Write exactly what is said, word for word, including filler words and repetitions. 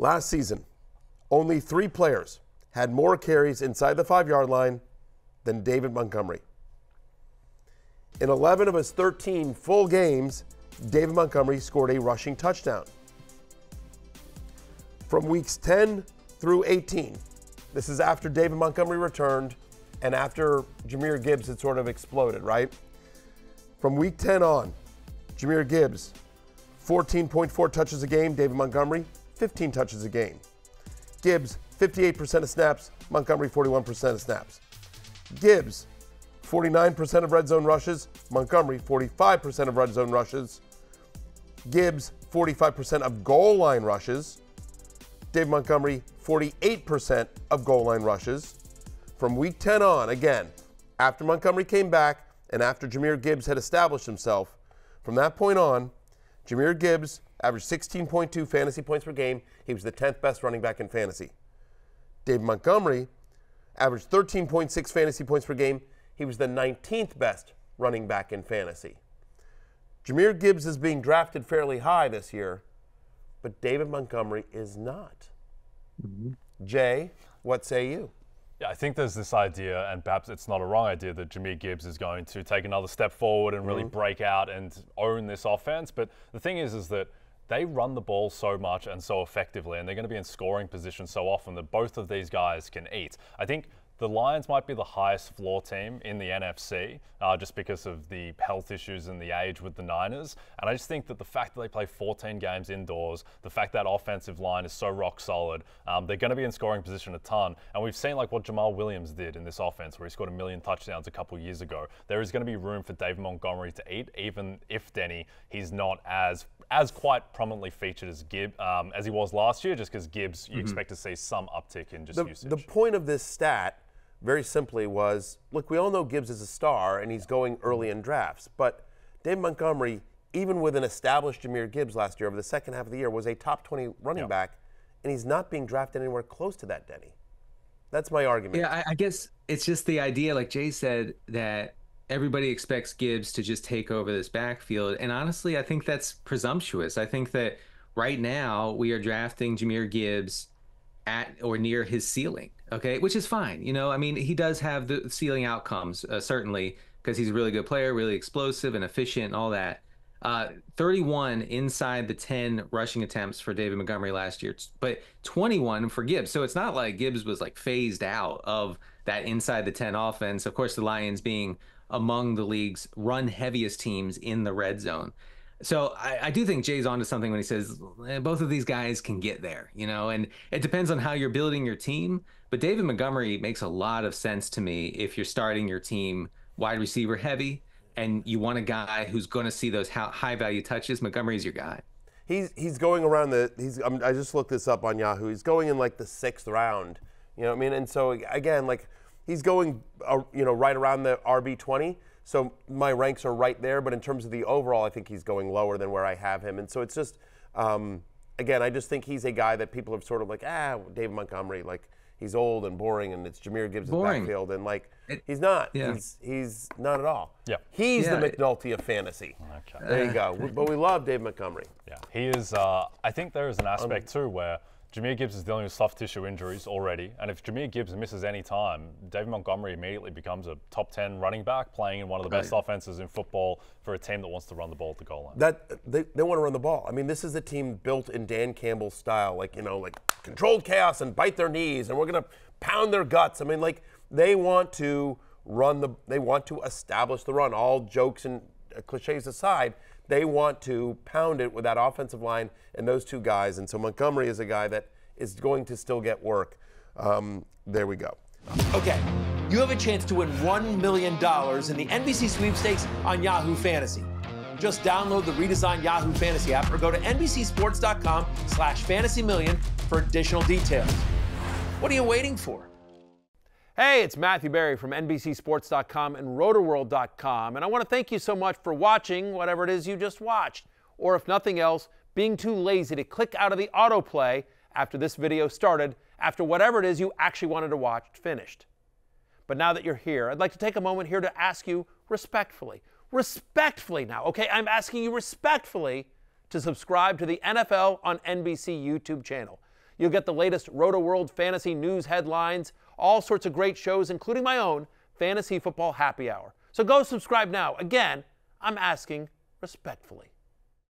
Last season, only three players had more carries inside the five-yard line than David Montgomery. In eleven of his thirteen full games, David Montgomery scored a rushing touchdown. From weeks ten through eighteen, this is after David Montgomery returned and after Jahmyr Gibbs had sort of exploded, right? From week ten on, Jahmyr Gibbs, fourteen point four touches a game. David Montgomery, fifteen touches a game. Gibbs, fifty-eight percent of snaps. Montgomery, forty-one percent of snaps. Gibbs, forty-nine percent of red zone rushes. Montgomery, forty-five percent of red zone rushes. Gibbs, forty-five percent of goal line rushes. David Montgomery, forty-eight percent of goal line rushes. From week ten on, again, after Montgomery came back and after Jahmyr Gibbs had established himself, from that point on, Jahmyr Gibbs averaged sixteen point two fantasy points per game. He was the tenth best running back in fantasy. David Montgomery averaged thirteen point six fantasy points per game. He was the nineteenth best running back in fantasy. Jahmyr Gibbs is being drafted fairly high this year, but David Montgomery is not. Mm-hmm. Jay, what say you? Yeah, I think there's this idea, and perhaps it's not a wrong idea, that Jahmyr Gibbs is going to take another step forward and really mm-hmm. break out and own this offense. But the thing is, is that they run the ball so much and so effectively, and they're going to be in scoring position so often that both of these guys can eat. I think the Lions might be the highest floor team in the N F C uh, just because of the health issues and the age with the Niners. And I just think that the fact that they play fourteen games indoors, the fact that offensive line is so rock solid, um, they're going to be in scoring position a ton. And we've seen like what Jamal Williams did in this offense where he scored a million touchdowns a couple years ago. There is going to be room for David Montgomery to eat, even if, Denny, he's not as as quite prominently featured as Gibbs, um, as he was last year, just because Gibbs, you mm-hmm. expect to see some uptick in just the, usage. The point of this stat, very simply, was, look, we all know Gibbs is a star and he's going early in drafts, but David Montgomery, even with an established Jahmyr Gibbs last year, over the second half of the year, was a top twenty running yep. back, and he's not being drafted anywhere close to that, Denny. That's my argument. Yeah, I, I guess it's just the idea, like Jay said, that everybody expects Gibbs to just take over this backfield, and honestly, I think that's presumptuous. I think that right now we are drafting Jahmyr Gibbs at or near his ceiling, okay, which is fine. You know, I mean, he does have the ceiling outcomes, uh, certainly, because he's a really good player, really explosive and efficient and all that. Uh, thirty-one inside the ten rushing attempts for David Montgomery last year, but twenty-one for Gibbs. So it's not like Gibbs was like phased out of that inside the ten offense. Of course, the Lions being among the league's run heaviest teams in the red zone. So I, I do think Jay's onto something when he says both of these guys can get there, you know, and it depends on how you're building your team. But David Montgomery makes a lot of sense to me if you're starting your team wide receiver heavy and you want a guy who's going to see those high value touches. Montgomery's your guy. He's he's going around the he's I'm, I just looked this up on Yahoo. He's going in like the sixth round, you know what I mean? And so again, like he's going, uh, you know, right around the R B twenty. So my ranks are right there, but in terms of the overall, I think he's going lower than where I have him. And so it's just, um, again, I just think he's a guy that people have sort of like, ah, David Montgomery, like he's old and boring, and it's Jahmyr Gibbs' backfield, and like it, he's not, yeah. he's he's not at all. Yeah, he's yeah. the McNulty of fantasy. Okay, there you go. we, but we love David Montgomery. Yeah, he is. Uh, I think there is an aspect um, too where Jahmyr Gibbs is dealing with soft tissue injuries already, and if Jahmyr Gibbs misses any time, David Montgomery immediately becomes a top ten running back playing in one of the best right. offenses in football for a team that wants to run the ball at the goal line. That they, they want to run the ball. I mean, this is a team built in Dan Campbell style, like, you know, like controlled chaos and bite their knees, and we're going to pound their guts. I mean, like, they want to run the – they want to establish the run. All jokes and uh, cliches aside, they want to pound it with that offensive line and those two guys. And so Montgomery is a guy that is going to still get work. Um, there we go. Okay, you have a chance to win one million dollars in the N B C sweepstakes on Yahoo Fantasy. Just download the redesigned Yahoo Fantasy app or go to N B C Sports dot com slash Fantasy Million for additional details. What are you waiting for? Hey, it's Matthew Berry from N B C Sports dot com and Roto World dot com, and I want to thank you so much for watching whatever it is you just watched, or if nothing else, being too lazy to click out of the autoplay after this video started, after whatever it is you actually wanted to watch finished. But now that you're here, I'd like to take a moment here to ask you respectfully, respectfully now, okay? I'm asking you respectfully to subscribe to the N F L on N B C YouTube channel. You'll get the latest Roto-World fantasy news headlines, all sorts of great shows, including my own Fantasy Football Happy Hour. So go subscribe now. Again, I'm asking respectfully.